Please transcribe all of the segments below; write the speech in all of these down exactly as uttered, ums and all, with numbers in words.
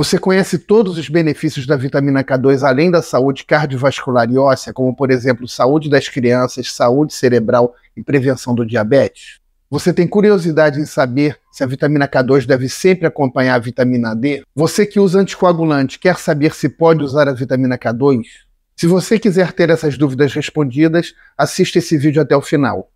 Você conhece todos os benefícios da vitamina K dois além da saúde cardiovascular e óssea, como, por exemplo, saúde das crianças, saúde cerebral e prevenção do diabetes? Você tem curiosidade em saber se a vitamina K dois deve sempre acompanhar a vitamina D? Você que usa anticoagulante quer saber se pode usar a vitamina K dois? Se você quiser ter essas dúvidas respondidas, assista esse vídeo até o final.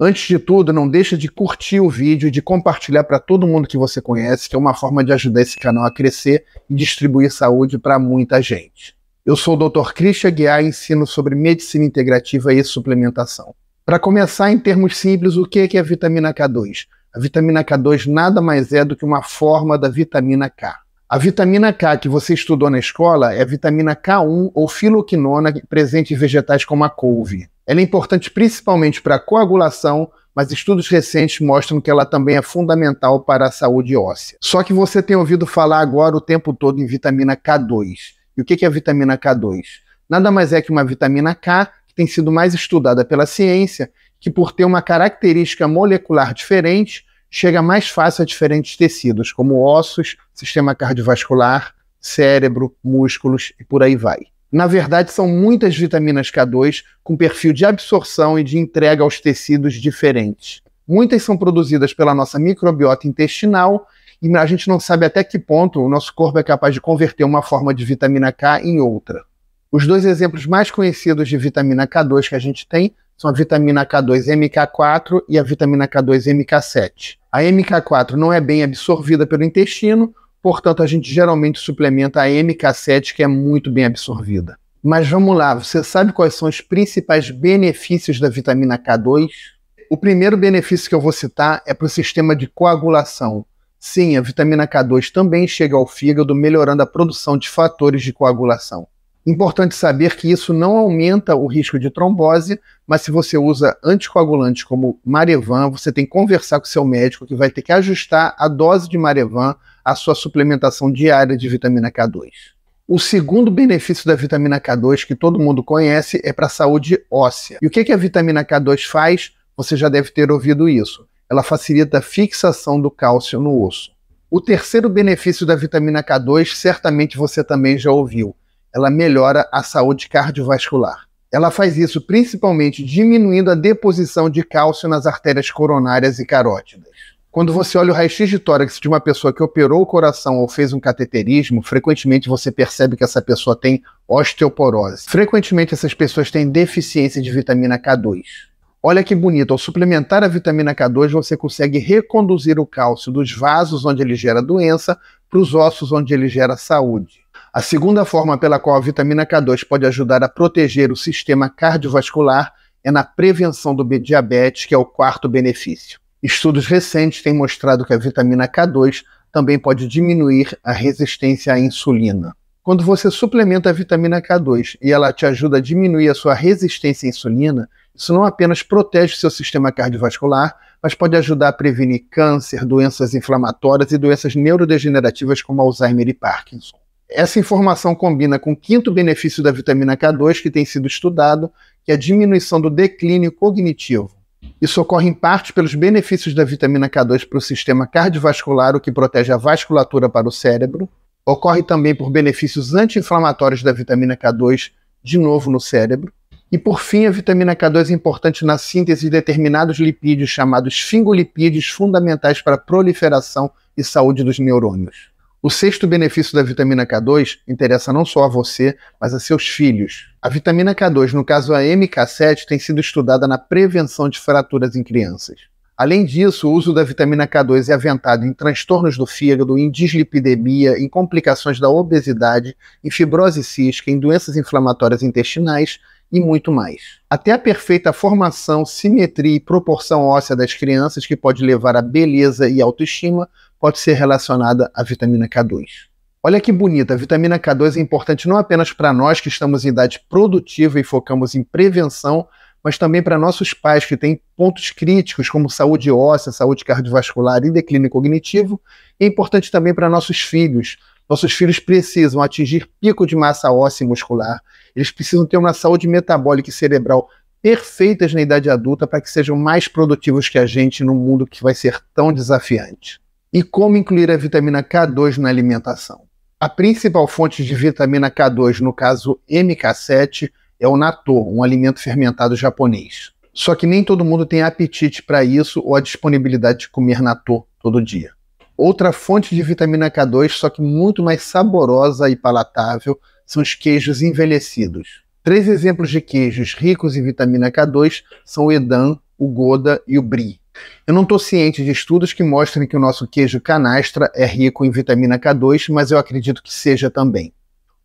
Antes de tudo, não deixa de curtir o vídeo e de compartilhar para todo mundo que você conhece, que é uma forma de ajudar esse canal a crescer e distribuir saúde para muita gente. Eu sou o doutor Christian Guia e ensino sobre medicina integrativa e suplementação. Para começar, em termos simples, o que é a vitamina K dois? A vitamina K dois nada mais é do que uma forma da vitamina K. A vitamina K que você estudou na escola é a vitamina K um ou filoquinona presente em vegetais como a couve. Ela é importante principalmente para a coagulação, mas estudos recentes mostram que ela também é fundamental para a saúde óssea. Só que você tem ouvido falar agora o tempo todo em vitamina K dois. E o que é a vitamina K dois? Nada mais é que uma vitamina K que tem sido mais estudada pela ciência, que por ter uma característica molecular diferente, chega mais fácil a diferentes tecidos, como ossos, sistema cardiovascular, cérebro, músculos e por aí vai. Na verdade, são muitas vitaminas K dois com perfil de absorção e de entrega aos tecidos diferentes. Muitas são produzidas pela nossa microbiota intestinal e a gente não sabe até que ponto o nosso corpo é capaz de converter uma forma de vitamina K em outra. Os dois exemplos mais conhecidos de vitamina K dois que a gente tem são a vitamina K dois M K quatro e a vitamina K dois M K sete. A M K quatro não é bem absorvida pelo intestino, portanto, a gente geralmente suplementa a M K sete, que é muito bem absorvida. Mas vamos lá, você sabe quais são os principais benefícios da vitamina K dois? O primeiro benefício que eu vou citar é para o sistema de coagulação. Sim, a vitamina K dois também chega ao fígado, melhorando a produção de fatores de coagulação. Importante saber que isso não aumenta o risco de trombose, mas se você usa anticoagulantes como Marevan, você tem que conversar com seu médico que vai ter que ajustar a dose de Marevan à sua suplementação diária de vitamina K dois. O segundo benefício da vitamina K dois que todo mundo conhece é para a saúde óssea. E o que a vitamina K dois faz? Você já deve ter ouvido isso. Ela facilita a fixação do cálcio no osso. O terceiro benefício da vitamina K dois, certamente você também já ouviu. Ela melhora a saúde cardiovascular. Ela faz isso principalmente diminuindo a deposição de cálcio nas artérias coronárias e carótidas. Quando você olha o raio-x de tórax de uma pessoa que operou o coração ou fez um cateterismo, frequentemente você percebe que essa pessoa tem osteoporose. Frequentemente essas pessoas têm deficiência de vitamina K dois. Olha que bonito, ao suplementar a vitamina K dois, você consegue reconduzir o cálcio dos vasos onde ele gera doença para os ossos onde ele gera saúde. A segunda forma pela qual a vitamina K dois pode ajudar a proteger o sistema cardiovascular é na prevenção do diabetes, que é o quarto benefício. Estudos recentes têm mostrado que a vitamina K dois também pode diminuir a resistência à insulina. Quando você suplementa a vitamina K dois e ela te ajuda a diminuir a sua resistência à insulina, isso não apenas protege o seu sistema cardiovascular, mas pode ajudar a prevenir câncer, doenças inflamatórias e doenças neurodegenerativas como Alzheimer e Parkinson. Essa informação combina com o quinto benefício da vitamina K dois que tem sido estudado, que é a diminuição do declínio cognitivo. Isso ocorre em parte pelos benefícios da vitamina K dois para o sistema cardiovascular, o que protege a vasculatura para o cérebro. Ocorre também por benefícios anti-inflamatórios da vitamina K dois, de novo no cérebro. E por fim, a vitamina K dois é importante na síntese de determinados lipídios, chamados fingolipídios, fundamentais para a proliferação e saúde dos neurônios. O sexto benefício da vitamina K dois interessa não só a você, mas a seus filhos. A vitamina K dois, no caso a M K sete, tem sido estudada na prevenção de fraturas em crianças. Além disso, o uso da vitamina K dois é aventado em transtornos do fígado, em dislipidemia, em complicações da obesidade, em fibrose cística, em doenças inflamatórias intestinais e muito mais. Até a perfeita formação, simetria e proporção óssea das crianças, que pode levar à beleza e autoestima, pode ser relacionada à vitamina K dois. Olha que bonita, a vitamina K dois é importante não apenas para nós que estamos em idade produtiva e focamos em prevenção, mas também para nossos pais que têm pontos críticos como saúde óssea, saúde cardiovascular e declínio cognitivo, e é importante também para nossos filhos. Nossos filhos precisam atingir pico de massa óssea e muscular, eles precisam ter uma saúde metabólica e cerebral perfeitas na idade adulta para que sejam mais produtivos que a gente num mundo que vai ser tão desafiante. E como incluir a vitamina K dois na alimentação? A principal fonte de vitamina K dois, no caso M K sete, é o natto, um alimento fermentado japonês. Só que nem todo mundo tem apetite para isso ou a disponibilidade de comer natto todo dia. Outra fonte de vitamina K dois, só que muito mais saborosa e palatável, são os queijos envelhecidos. Três exemplos de queijos ricos em vitamina K dois são o Edam, o Gouda e o Brie. Eu não estou ciente de estudos que mostrem que o nosso queijo canastra é rico em vitamina K dois, mas eu acredito que seja também.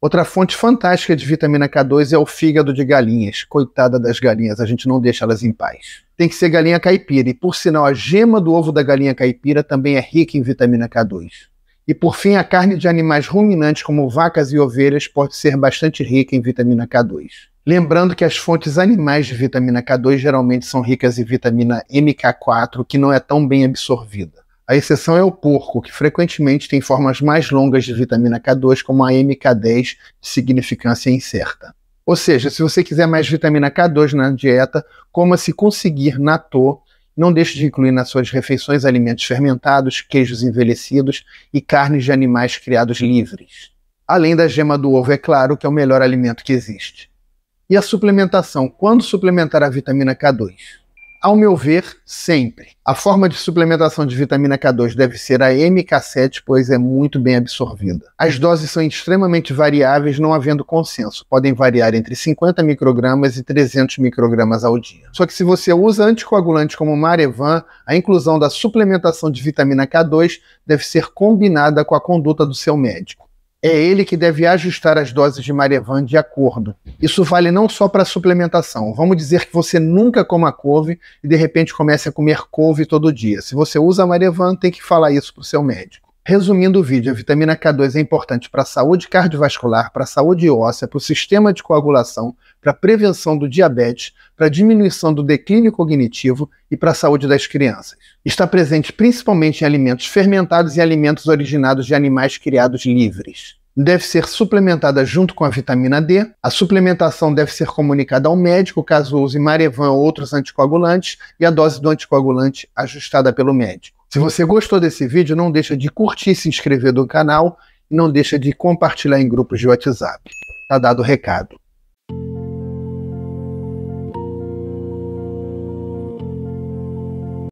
Outra fonte fantástica de vitamina K dois é o fígado de galinhas. Coitada das galinhas, a gente não deixa elas em paz. Tem que ser galinha caipira, e por sinal a gema do ovo da galinha caipira também é rica em vitamina K dois. E por fim, a carne de animais ruminantes como vacas e ovelhas pode ser bastante rica em vitamina K dois. Lembrando que as fontes animais de vitamina K dois geralmente são ricas em vitamina M K quatro, que não é tão bem absorvida. A exceção é o porco, que frequentemente tem formas mais longas de vitamina K dois, como a M K dez, de significância incerta. Ou seja, se você quiser mais vitamina K dois na dieta, coma se conseguir natto, não deixe de incluir nas suas refeições alimentos fermentados, queijos envelhecidos e carnes de animais criados livres. Além da gema do ovo, é claro, que é o melhor alimento que existe. E a suplementação? Quando suplementar a vitamina K dois? Ao meu ver, sempre. A forma de suplementação de vitamina K dois deve ser a M K sete, pois é muito bem absorvida. As doses são extremamente variáveis, não havendo consenso. Podem variar entre cinquenta microgramas e trezentos microgramas ao dia. Só que se você usa anticoagulantes como Marevan, a inclusão da suplementação de vitamina K dois deve ser combinada com a conduta do seu médico. É ele que deve ajustar as doses de Marevan de acordo. Isso vale não só para suplementação. Vamos dizer que você nunca coma couve e de repente comece a comer couve todo dia. Se você usa Marevan, tem que falar isso para o seu médico. Resumindo o vídeo, a vitamina K dois é importante para a saúde cardiovascular, para a saúde óssea, para o sistema de coagulação, para a prevenção do diabetes, para a diminuição do declínio cognitivo e para a saúde das crianças. Está presente principalmente em alimentos fermentados e alimentos originados de animais criados livres. Deve ser suplementada junto com a vitamina D. A suplementação deve ser comunicada ao médico caso use Marevan ou outros anticoagulantes e a dose do anticoagulante ajustada pelo médico. Se você gostou desse vídeo, não deixa de curtir e se inscrever no canal e não deixa de compartilhar em grupos de WhatsApp. Tá dado o recado.